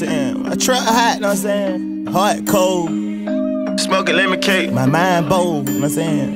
saying? I try hot, know what I'm saying? Heart cold. Smoking lemon cake. My mind bold, know what I'm saying?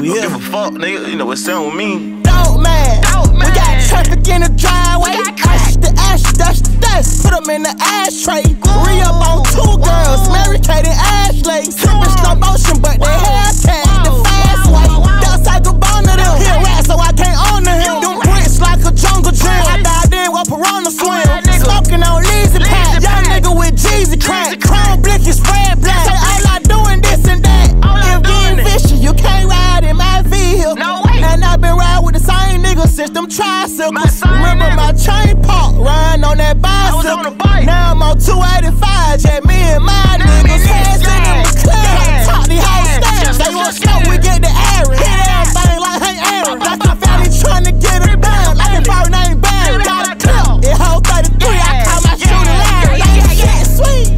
We don't give a fuck, nigga, you know what sound with me. Dog man, we got traffic in the driveway. Ash to ash, dust to dust. Put them in the ashtray. Re-up on two girls, Mary Kate and Ashley. Sipping slow motion, but they hair tagged the fast way. That's like a bone of them. He a rat, so I can't own the hill. Them bricks like a jungle gym. I died in while piranha swim. Smoking on Leezy Pack. Young nigga with Jeezy crack. Chrome blick is red, black. All I doing this and that. If getting vicious, you can't ride. No way. And I've been riding with the same niggas since them tricycles. Remember my chain pop, riding on that bicycle. I was on a bike. Now I'm on 285, yeah, me and my niggas. Hands in them club, top these hoes stands. They want smoke, we get the Aaron. Hit everything like hey Aaron. Like I found it trying to get it down. Like a bird named Barry. Got a clip, it hold 33. I call my shooter Larry. Like shit sweet,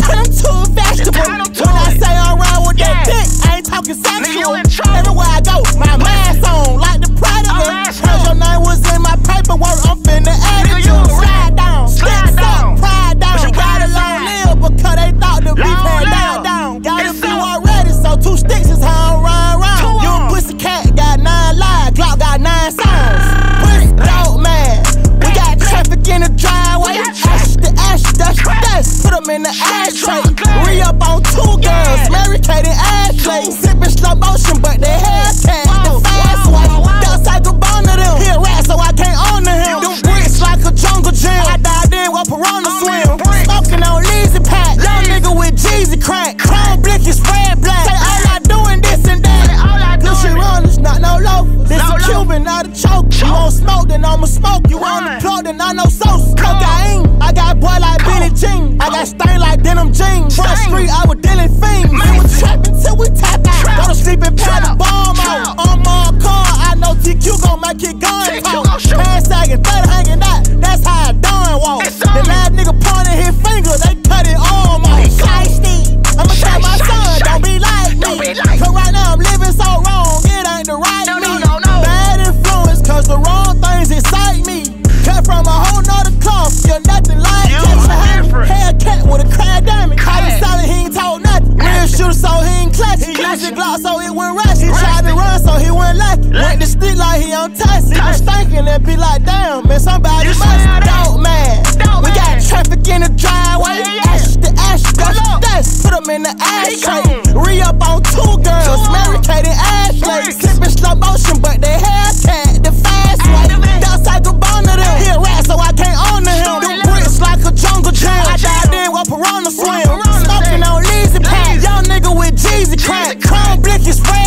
turn them to a vegetable. When I say I'm riding with that dick, I ain't talking sexual. Everywhere I go. My mask on, like the Prada. Cause your name was in my paperwork, I'm finna add it. Slide down, slide down, pride down. Got a long live because they thought the beef had died down. Got a few already, so 2 sticks is how I'm riding round. You a pussy cat, got 9 lives, Glock got 9 sounds. Pussy dog man, we got traffic in the driveway. Ash to ash, dust to dust, put them in the ashtray. Re-up on 2 girls, Mary Kate and Ashley. Sipping slow motion, but they had tag. Crack, chrome blick is red, black. Say all I doing this and that. New shit run, it's not no low. This a Cuban, not a choke. You won't smoke, then I'ma smoke. You on the plug, then I know sauce. Cocaine, I got boy like Billie Jean. I got stain like denim jeans. Front street, I was dealing fiends. We was trapping till we tap out. Go to sleep and pat the bomb out. On my car, I know TQ gon' make it gun talk. Hand sagging, third hanging out. That's how I done walk. The last nigga pointed his finger, they cut it arm off. I'ma tell my son, don't be like me. Cause right now I'm living so wrong, it ain't the right me. Bad influence, cause the wrong things excite me. Cut from a whole nother cloth, you're nothing like this. Hellcat with a crack diamond. Caught him solid, he ain't told nothing. Real shooter, so he ain't clutch. He used the Glock, so it went rush. He tried to run, so he went lucky. Went to stick like he on touch. He was thinking and be like, damn, man, somebody must. Dog man, we got traffic in the driveway. Ash to ash, dust to dust. Put them in the ashtray. Re-up on 2 girls, Mary Kate and Ashley. Sipping slow motion, but they hair tagged the fast way. That's like a bone of them. He a rat, so I can't own the hill. Them bricks like a jungle gym. I died in while piranha swim. Smoking on Leezy Pack. Young nigga with Jeezy crack. Chrome blick is red.